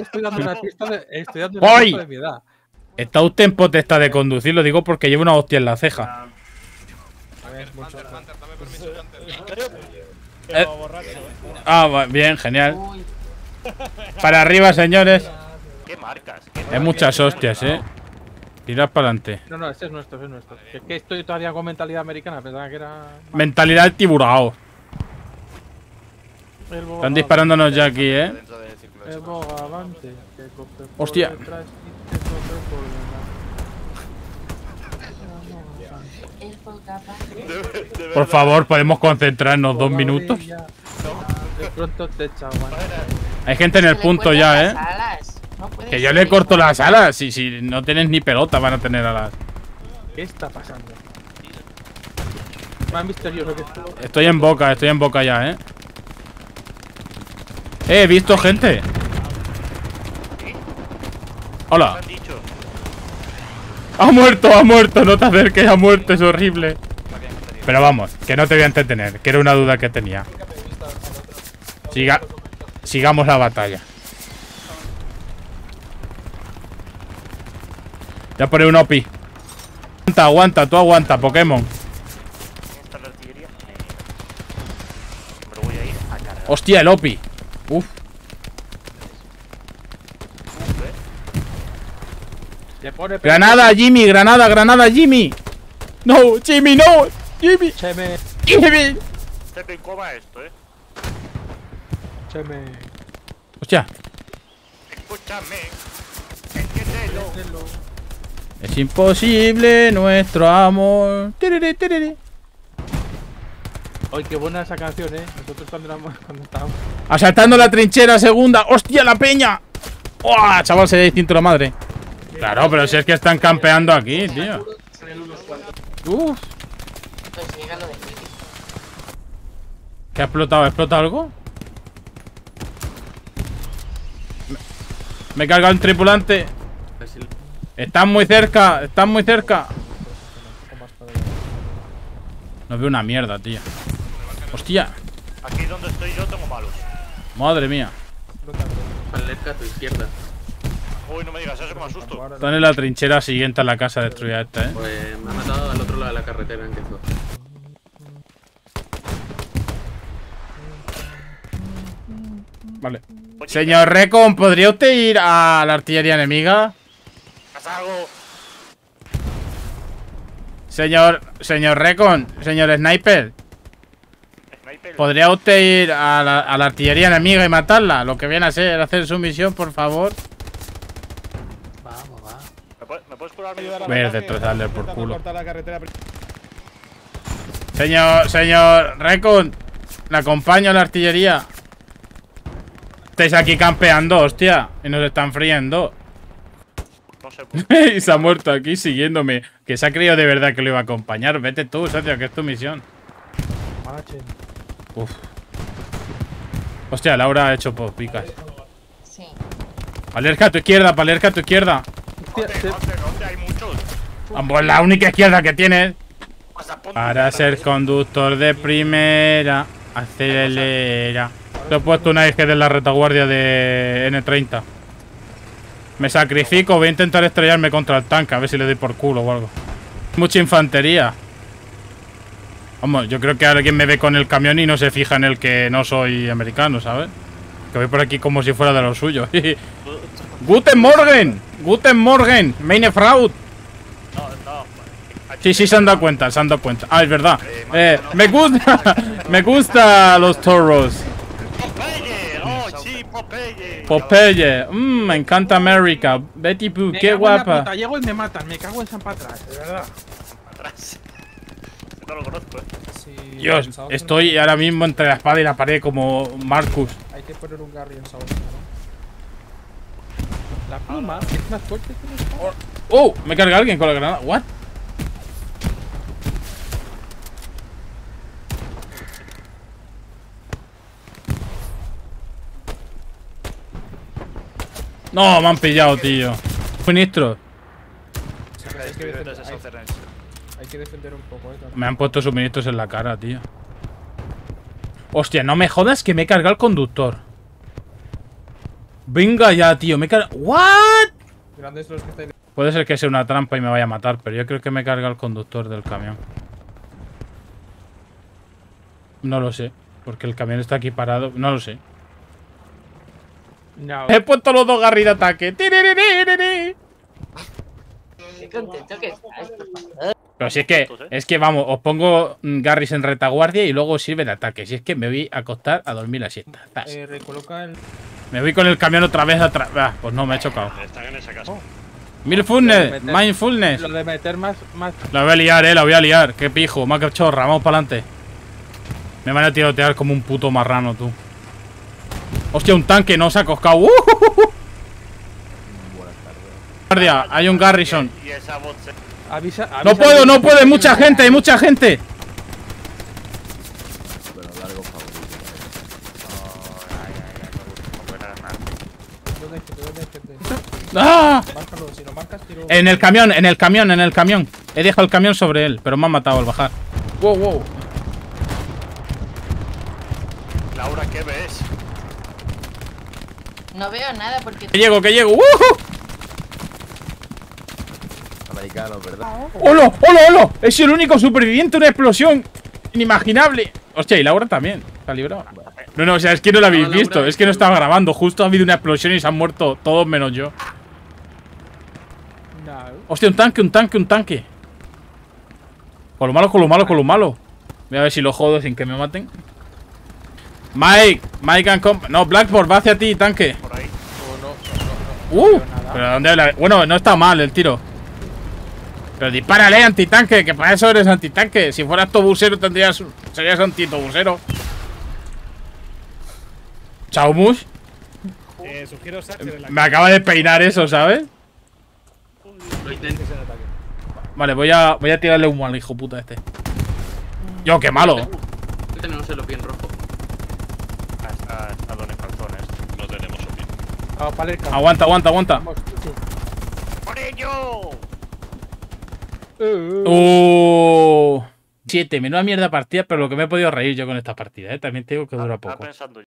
aquí estoy dando una pista de mi edad. Está usted en potestad de conducir, lo digo porque lleva una hostia en la ceja. Hunter, dame permiso, Hunter. Borracho, ah, bien, genial. Para arriba, señores. ¿Qué marcas? Hay muchas hostias, Tirad para adelante. No, este es nuestro, Es que estoy todavía con mentalidad americana, pensaba que era... Mentalidad del tiburón. Están disparándonos ya aquí, Hostia. Por favor, ¿podemos concentrarnos 2 minutos? Hay gente en el punto ya, Que yo le corto las alas. Y si no tenés ni pelota van a tener alas. ¿Qué está pasando? Más misterioso que esto. Estoy en boca ya, he visto gente. Hola. Ha muerto, no te acerques, ha muerto, es horrible. Pero vamos, que no te voy a entretener, que era una duda que tenía. Sigamos la batalla. Ya pone un OPI. Aguanta, tú aguanta, Pokémon. Hostia, el OPI. Uf. Granada, Jimmy, granada, Jimmy. No, Jimmy, no. Jimmy. Jimmy. Se me coma esto, Hostia. Escúchame. Entiéndelo. Es imposible nuestro amor. Ay, qué buena esa canción, Nosotros también éramos cuando estábamos. Asaltando la trinchera segunda. Hostia, la peña. ¡Oh, chaval, se distinto la madre! Claro, pero si es que están campeando aquí, tío. Uff. ¿Qué ha explotado? ¿Ha explotado algo? Me he cargado el tripulante. Están muy cerca, No veo una mierda, tío. Hostia. Aquí donde estoy yo tengo malos. Madre mía. Alerta a tu izquierda. Uy, no me digas eso, que me asusto. Están en la trinchera siguiente a la casa destruida esta, Pues me ha matado al otro lado de la carretera en que fue. Vale. Señor Recon, ¿podría usted ir a la artillería enemiga? ¡Haz algo! Señor Recon, señor Sniper. ¿Podría usted ir a la artillería enemiga y matarla? Lo que viene a ser hacer su misión, por favor. Voy a destrozarle por culo. Señor Recon, le acompaño a la artillería. Estáis aquí campeando, hostia, y nos están friendo. Y se ha muerto aquí siguiéndome. Que se ha creído de verdad que lo iba a acompañar. Vete tú, socio, que es tu misión. Uf. Hostia, Laura ha hecho popicas. Sí. Palerca a tu izquierda, ¿Dónde hay muchos? Pues la única izquierda que tienes. Para ser conductor de primera, acelera. Te he puesto una IG de la retaguardia de N30. Me sacrifico, voy a intentar estrellarme contra el tanque, a ver si le doy por culo o algo. Mucha infantería. Vamos, yo creo que alguien me ve con el camión y no se fija en el que no soy americano, ¿sabes? Que voy por aquí como si fuera de lo suyo. ¡Guten Morgen! ¡Guten Morgen! ¡Meine Frau! Sí, se han dado cuenta, Ah, es verdad. Me gusta los toros. Popeye, me encanta América. Betty Boo, qué guapa. Llego y me matan, me cago en San Patras, de verdad. Dios, estoy ahora mismo entre la espada y la pared como Marcus. Hay que poner un Garry en Saúl, ¿no? La pluma es más fuerte que la espada. Oh, me carga alguien con la granada. What? No, me han pillado, tío. Ministro. Hay que defender un poco, Me han puesto suministros en la cara, tío. Hostia, no me jodas que me he cargado el conductor. Venga ya, tío, me carga. ¿What? Puede ser que sea una trampa y me vaya a matar, pero yo creo que me carga el conductor del camión. No lo sé, porque el camión está aquí parado. No lo sé. No. He puesto los dos garris de ataque. Qué contento que estás, por favor. Pero si es que vamos, os pongo garris en retaguardia y luego sirve de ataque. Si es que me voy a acostar a dormir la siesta. Recoloca el... Me voy con el camión otra vez atrás. Ah, pues no, me ha chocado. Están en esa casa. Mindfulness, mindfulness. Lo de meter más. La voy a liar, la voy a liar. Qué pijo, más que chorra. Vamos para adelante. Me van a tirotear como un puto marrano, tú. Hostia, un tanque, no se ha coscado. Buenas tardes. Guardia, hay un Garrison. Y esa bot se... avisa, no puedo, no puedo, hay mucha gente, hay mucha gente. Bueno, largo favorito. ¡Ah! En el camión, en el camión, en el camión. He dejado el camión sobre él, pero me han matado al bajar. Wow, wow. Laura, ¿qué ves? No veo nada porque... ¡Que llego, que llego! ¡Uh! Americano, ¿verdad? ¡Holo, holo, holo! Es el único superviviente, una explosión inimaginable. Hostia, y Laura también. ¿Está librada? No, no, o sea, es que no la habéis visto. Es que no estaba grabando. Justo ha habido una explosión y se han muerto todos menos yo. No. Hostia, un tanque, un tanque, un tanque. Con lo malo, con lo malo, con lo malo. Voy a ver si lo jodo sin que me maten. Mike, Mike and Comp. No, Blackboard, va hacia ti, tanque. Por ahí. Oh, no, no, no, no pero ¿dónde la... Bueno, no está mal el tiro. Pero dispárale, antitanque, que para eso eres antitanque. Si fueras tobusero tendrías... serías antitobusero. Chaumus. Me acaba de peinar eso, ¿sabes? Vale, voy a tirarle un mal, hijo puta este. Yo, qué malo. Tenemos el opi en rojo. Está donde calzones. No tenemos opi. Aguanta, aguanta, aguanta. ¡Por ello! 7, menuda mierda partida, pero lo que me he podido reír yo con esta partida, ¿eh? También tengo que durar poco.